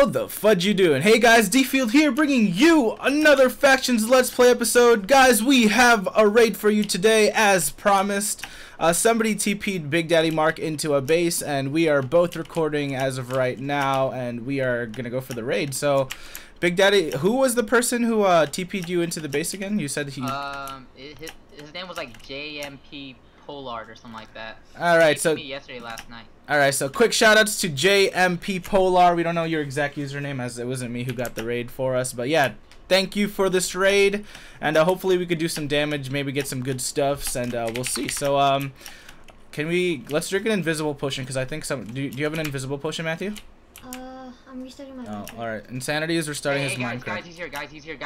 How the fudge you doing? Hey guys, Dfield here, bringing you another Factions Let's Play episode. Guys, we have a raid for you today, as promised. Somebody TP'd Big Daddy Mark into a base, and we are both recording as of right now, and we are gonna go for the raid. So, Big Daddy, who was the person who TP'd you into the base again? You said he... his name was like JMP Polard or something like that. All right, so yesterday, last night. All right, so quick shoutouts to JMP Polard. We don't know your exact username, as it wasn't me who got the raid for us, but yeah, thank you for this raid, and hopefully we could do some damage, maybe get some good stuffs, and we'll see. So let's drink an invisible potion, because I think some... Do you have an invisible potion, Matthew? I'm restarting my Minecraft. All right, Insanity is restarting his Minecraft. Guys, he's here! Guys, he's here!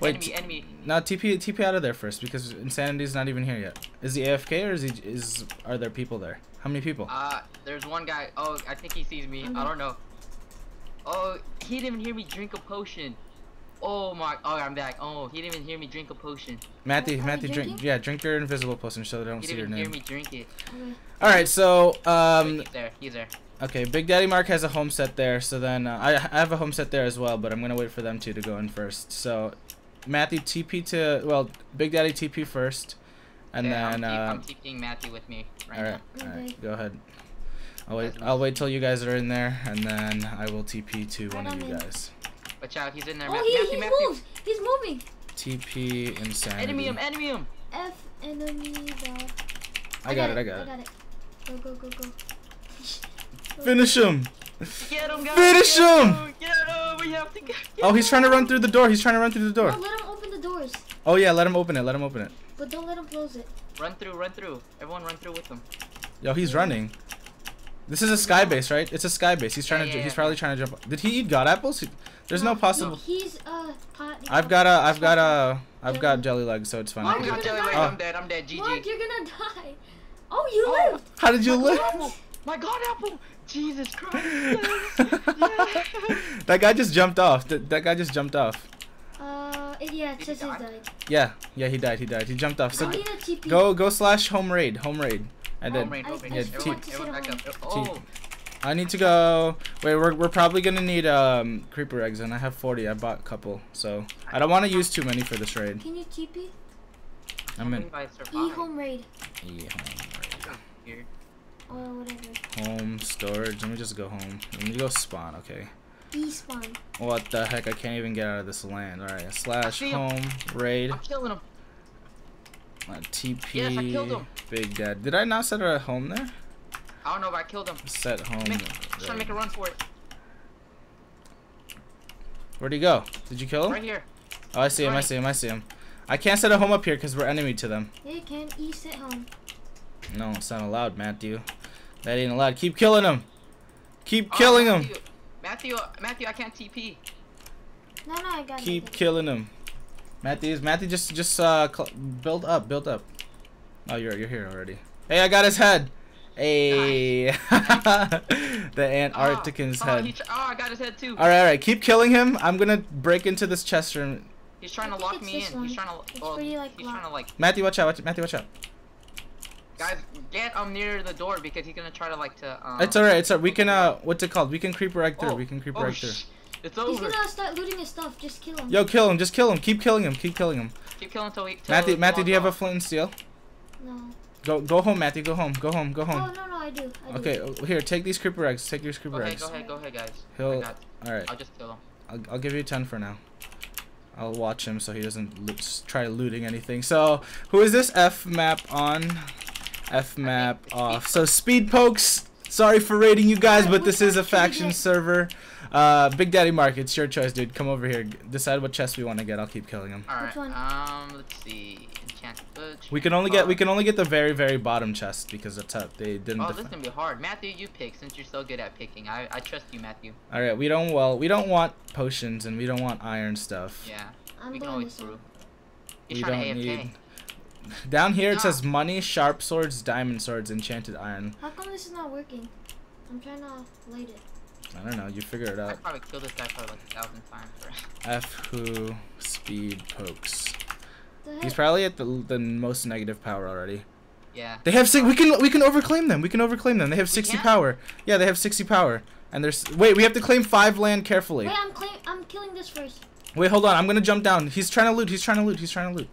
Wait, enemy! No, TP out of there first, because Insanity's not even here yet. Is he AFK or are there people there? How many people? There's one guy. Oh, I think he sees me. Okay. I don't know. Oh, he didn't even hear me drink a potion. Oh my! Oh, I'm back. Oh, he didn't even hear me drink a potion. Matthew, drink. Yeah, drink your invisible potion so they don't see your name. He didn't hear me drink it. Okay. All right, so Wait, he's there. He's there. Okay, Big Daddy Mark has a home set there, so then I have a home set there as well, but I'm going to wait for them two to go in first. So, Matthew TP to, well, Big Daddy TP first, and yeah, then... I'm TPing Matthew with me right now. All right, go ahead. I'll wait till you guys are in there, and then I will TP to one of you guys. Watch out, he's in there. Oh, Matthew, he moves! He's moving! TP Insanity. Enemy him! F enemy the... I got it. Go. Finish him! Get him, guys. Finish him! Get him. We have to get him. Oh, he's trying to run through the door. No, let him open the doors. Oh yeah, let him open it. But don't let him close it. Run through. Everyone run through with him. Yo, he's running. This is a sky base, right? It's a sky base. He's trying He's probably trying to jump. Did he eat god apples? There's no possible. No, he's I've got jelly legs, so it's fine. Mark, I'm dead. GG. Mark, you're gonna die. Oh, you lived. How did you live? My god apple! Jesus Christ! Yes. That guy just jumped off. Yeah, it says he died. Yeah, he died. He jumped off. So go slash home raid. I need to go. Wait, we're probably gonna need creeper eggs, and I have 40. I bought a couple, so I don't want to use too many for this raid. Can you TP? I'm in. E home raid. Home storage. Let me just go home. Let me go spawn. Okay. E-spawn. What the heck? I can't even get out of this land. All right. Slash home raid. I'm killing him. TP. Yes, I killed him. Big Dad. Did I not set a home there? I don't know, but I killed him. Set home. Just trying to make a run for it. Where'd he go? Did you kill him? Right here. Oh, I see him. I see him. I can't set a home up here because we're enemy to them. Yeah, you can. E set home. No, it's not allowed, Matthew. That ain't allowed. Keep killing him. Keep killing him. Matthew, I can't TP. No, I got it. Keep killing him. Matthew, just build up. Oh, you're here already. Hey, I got his head. Hey, nice. The Antarctican's head. I got his head too. All right. Keep killing him. I'm gonna break into this chest room. He's trying to lock me in. He's trying to like. Matthew, watch out. Guys, get him near the door because he's gonna try to like to. It's alright. We can what's it called? We can creeper right through. It's over. He's gonna start looting his stuff. Just kill him. Yo, kill him. Just kill him. Keep killing him. Keep killing until he. Matthew, do you have a flint and steel? No. Go home, Matthew. Go home. No, I do. Okay, here, take these creeper eggs. Take your creeper eggs. Go ahead, guys. All right. I'll just kill him. I'll give you 10 for now. I'll watch him so he doesn't try looting anything. So, who is this? F map on. F map off. So SpeedPokes, sorry for raiding you guys, but this is a faction server. Big Daddy Mark, it's your choice, dude. Come over here. Decide what chest we want to get. I'll keep killing him. All right. Let's see. We can only get the very bottom chest because that's how they didn't. Oh, this is gonna be hard. Matthew, you pick since you're so good at picking. I trust you, Matthew. All right. We don't want potions and we don't want iron stuff. Yeah. We can always brew. He's trying to AFK. Down here it says money, sharp swords, diamond swords, enchanted iron. How come this is not working? I'm trying to light it. I don't know. You figure it out. I probably killed this guy for like 1,000 times. F who SpeedPokes. He's probably at the most negative power already. Yeah. They have 6. We can overclaim them. They have 60 power. Yeah, they have 60 power. And there's... Wait, we have to claim 5 land carefully. Wait, I'm killing this first. Wait, hold on. I'm going to jump down. He's trying to loot. He's trying to loot. He's trying to loot.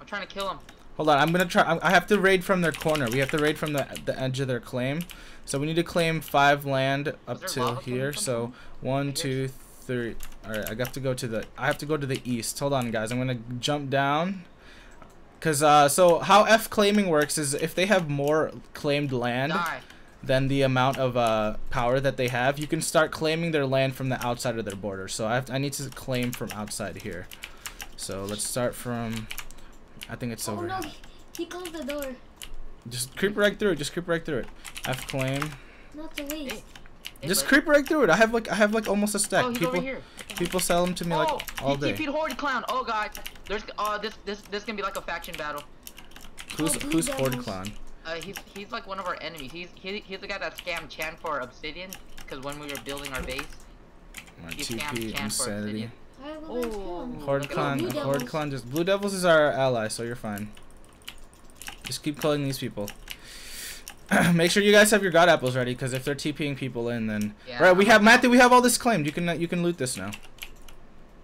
I'm trying to kill him. Hold on. I'm going to try... I have to raid from their corner. We have to raid from the edge of their claim. So we need to claim 5 land up till here. So 1, 2, 3... Alright, I have to go to the... I have to go to the east. Hold on, guys. I'm going to jump down. Because, so how F claiming works is if they have more claimed land... Die. Than the amount of power that they have, you can start claiming their land from the outside of their border. So I need to claim from outside here. So let's start from, I think it's over. Oh no, he closed the door. Just creep right through it. Just creep right through it. F claim. Not to waste. Just creep right through it. I have like almost a stack. Oh, people sell them to me like all day. He feed Horde Clown. Oh god, there's this gonna be like a faction battle. Who's Horde Clown? He's like one of our enemies. He's the guy that scammed Chan for obsidian, because when we were building our base, he scammed Chan for obsidian. Horde Clan just... Blue Devils is our ally, so you're fine. Just keep calling these people. Make sure you guys have your god apples ready, because if they're TPing people in, then... Yeah, right, we have... Matthew, we have all this claimed. You can loot this now.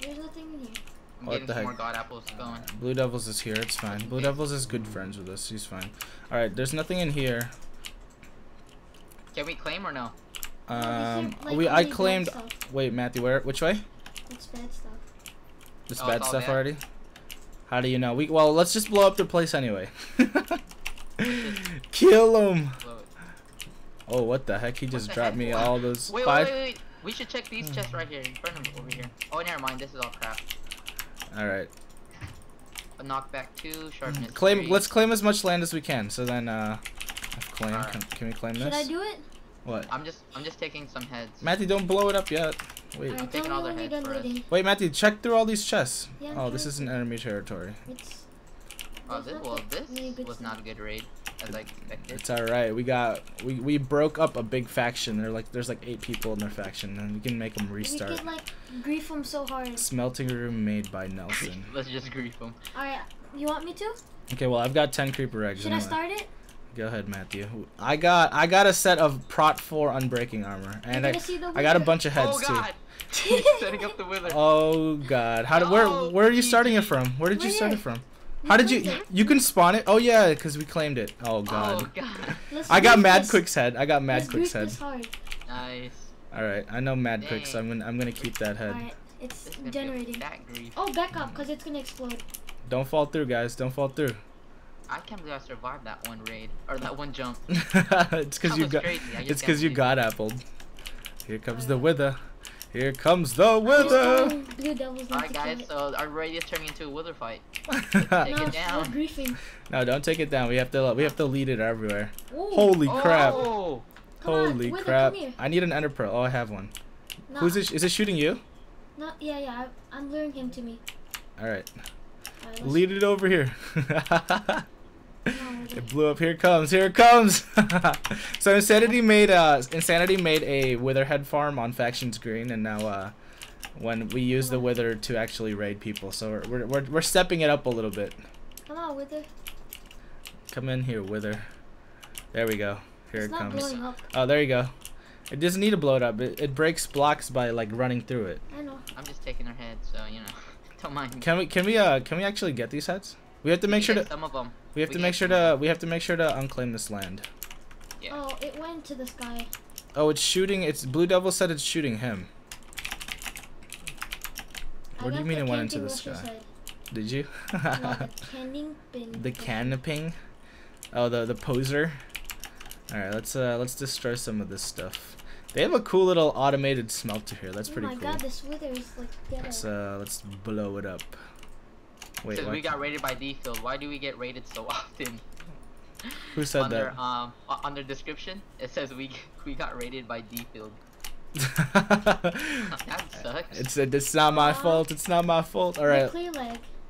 There's nothing in here. What the heck? More god apples going. Blue Devils is here. It's fine. Blue Devils is good friends with us. He's fine. All right. There's nothing in here. Can we claim or no? I claimed. Wait, Matthew. Where? Which way? It's bad stuff. It's bad stuff already. How do you know? Well, let's just blow up the place anyway. Kill him. Oh, what the heck? He just dropped me all those. Wait. We should check these chests right here. Burn them over here. Oh, never mind. This is all crap. All right. A knockback 2, sharpness. Claim. 3. Let's claim as much land as we can. So then, claim. Right. Can we claim this? Should I do it? What? I'm just taking some heads. Matthew, don't blow it up yet. Wait. I'm taking all their heads for us. Wait, Matthew, check through all these chests. Yeah, oh, this is an enemy territory. This was not a good raid, as I expected. It's all right. We got we broke up a big faction. There's like 8 people in their faction, and we can make them restart. We can like grief them so hard. Smelting room made by Nelson. Let's just grief them. All right, you want me to? Okay, well I've got 10 creeper eggs. Should I start it? Go ahead, Matthew. I got a set of Prot 4 unbreaking armor, and I got a bunch of heads too. He's setting up the wither. Oh God! Where are you starting it from? Where did you start it from? How did you... You can spawn it? Oh, yeah, because we claimed it. Oh, God. Oh, God. I got Mad Quick's head. Nice. All right. I know Mad Quick, so I'm gonna keep that head. All right. It's generating. Oh, back up, because it's going to explode. Don't fall through, guys. Don't fall through. I can't believe I survived that one raid. Or that one jump. It's because you got appled. Here comes the wither. Here comes the wither! Alright guys, so our raid is turning into a wither fight. Take it down. No, don't take it down. We have to lead it everywhere. Ooh. Holy crap. Holy crap. Wither, I need an ender pearl. Oh, I have one. Nah. Is it shooting you? No, yeah. I'm luring him to me. Alright. Lead it over here. It blew up. Here it comes. So Insanity made a witherhead farm on Factions Green, and now when we use the wither to actually raid people, so we're stepping it up a little bit. Come on, wither. Come in here, wither. There we go. Here it comes. Oh, there you go. It doesn't need to blow it up. It breaks blocks by like running through it. I know. I'm just taking her head, so you know. Don't mind. Can we actually get these heads? We have to make sure to some of them. We have to make sure to unclaim this land. Yeah. Oh, it went to the sky. Oh, it's shooting. It's Blue Devil said it's shooting him. What do you mean it went into the sky? Did you? No, the canoping. Oh, the poser. All right, let's destroy some of this stuff. They have a cool little automated smelter here. That's pretty cool. Oh my god, this wither is like yellow. Let's blow it up. Wait, we got raided by Dfield. Why do we get raided so often? Who said that? On their description, it says we got raided by Dfield. That sucks. It's not my fault. It's not my fault. All right.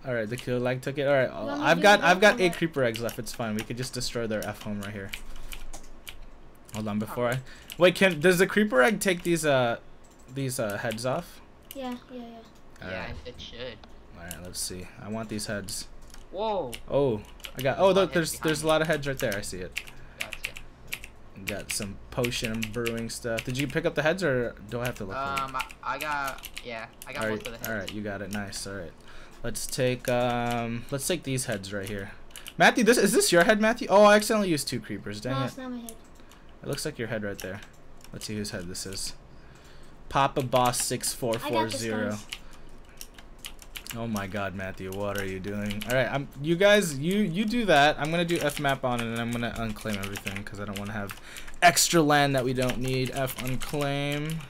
All right. The kill leg took it. All right. I've got 8 creeper eggs left. It's fine. We could just destroy their F home right here. Hold on. Before I wait, does the creeper egg take these heads off? Yeah. Yeah, it should. All right, let's see. I want these heads. Whoa. Oh, I got. Oh, look, there's a lot of heads right there. I see it. Gotcha. Got some potion brewing stuff. Did you pick up the heads, or do I have to look for it? I got both of the heads. Alright, you got it. Nice. Alright. Let's take these heads right here. Matthew, is this your head, Matthew? Oh, I accidentally used two creepers. Dang it. No, it's not my head. It looks like your head right there. Let's see whose head this is. Papa Boss 6440. Oh my God, Matthew, what are you doing? All right, you guys, you do that. I'm gonna do fmap on it, and I'm gonna unclaim everything because I don't want to have extra land that we don't need. F unclaim.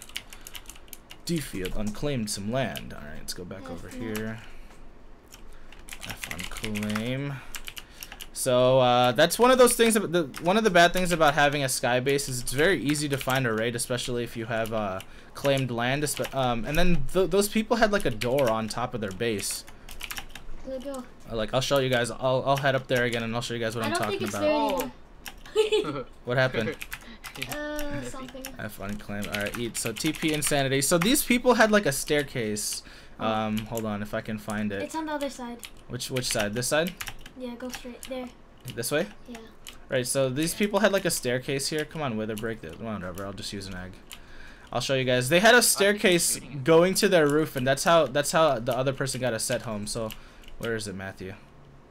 Dfield unclaimed some land. All right, let's go back over here. F unclaim. So that's one of those things. One of the bad things about having a sky base is it's very easy to find a raid, especially if you have claimed land. And then those people had like a door on top of their base. The door. Like I'll show you guys. I'll head up there again and I'll show you guys what I'm talking about. What happened? Something. F unclaimed. All right, eat. So TP insanity. So these people had like a staircase. Hold on, if I can find it. It's on the other side. Which side? This side? Yeah, go straight there. This way? Yeah. Right, so these people had like a staircase here. Come on, wither, break this. Well, whatever, I'll just use an egg. I'll show you guys. They had a staircase going to their roof, and that's how the other person got a set home. So, where is it, Matthew?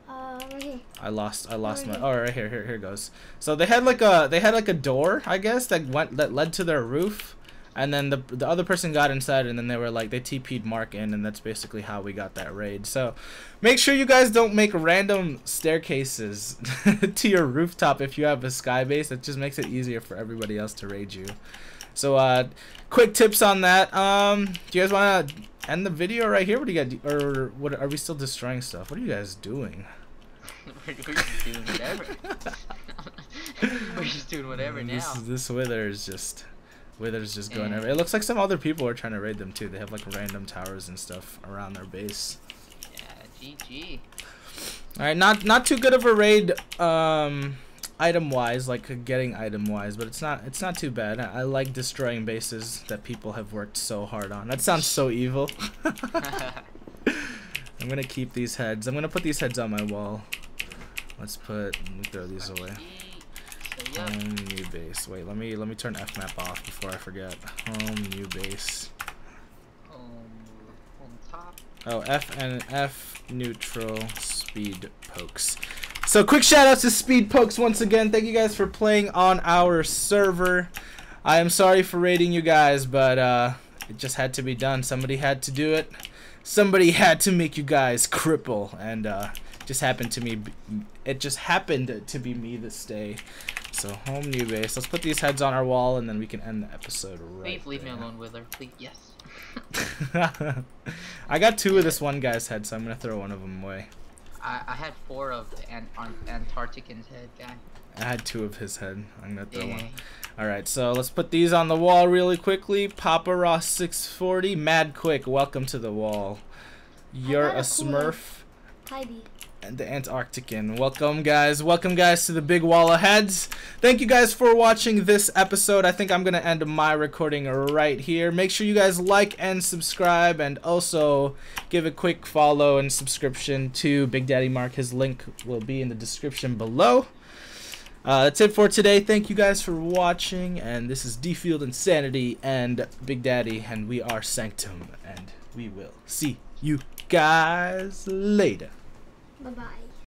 Right here. I lost my. Oh, right here. Here goes. So they had like a door, I guess, that led to their roof, and then the other person got inside, and then they were like, they TP'd Mark in, and that's basically how we got that raid. So make sure you guys don't make random staircases to your rooftop if you have a sky base. It just makes it easier for everybody else to raid you. So quick tips on that. Do you guys want to end the video right here? What do you got? Or what, are we still destroying stuff? What are you guys doing? We're just doing whatever. We're just doing whatever now. This wither is just... Wither's just going everywhere. It looks like some other people are trying to raid them too. They have like random towers and stuff around their base. Yeah, GG. All right, not too good of a raid, item wise, like getting item wise, but it's not too bad. I like destroying bases that people have worked so hard on. That sounds so evil. I'm gonna keep these heads. I'm gonna put these heads on my wall. Let me throw these away. Home new base. Wait, let me turn FMap off before I forget. Home new base. On top. Oh, F neutral speed pokes. So quick shout outs to SpeedPokes once again. Thank you guys for playing on our server. I am sorry for raiding you guys, but it just had to be done. Somebody had to do it. Somebody had to make you guys cripple, and just happened to me. It just happened to be me this day. So home new base. Let's put these heads on our wall, and then we can end the episode right. Please leave me alone, Wither. Please, yes. I got two of this one guy's head, so I'm gonna throw one of them away. I had four of Antarctican's head guy. I had two of his head. I'm gonna throw one. Alright, so let's put these on the wall really quickly. PapaRaw 640, Mad Quick, welcome to the wall. You're a smurf. Heidi. And the Antarctican. Welcome guys to the big wall of heads. Thank you guys for watching this episode. I think I'm gonna end my recording right here. Make sure you guys like and subscribe, and also give a quick follow and subscription to Big Daddy Mark. His link will be in the description below. That's it for today. Thank you guys for watching, and this is Dfield Insanity and Big Daddy, and we are Sanctum, and we will see you guys later. Bye-bye.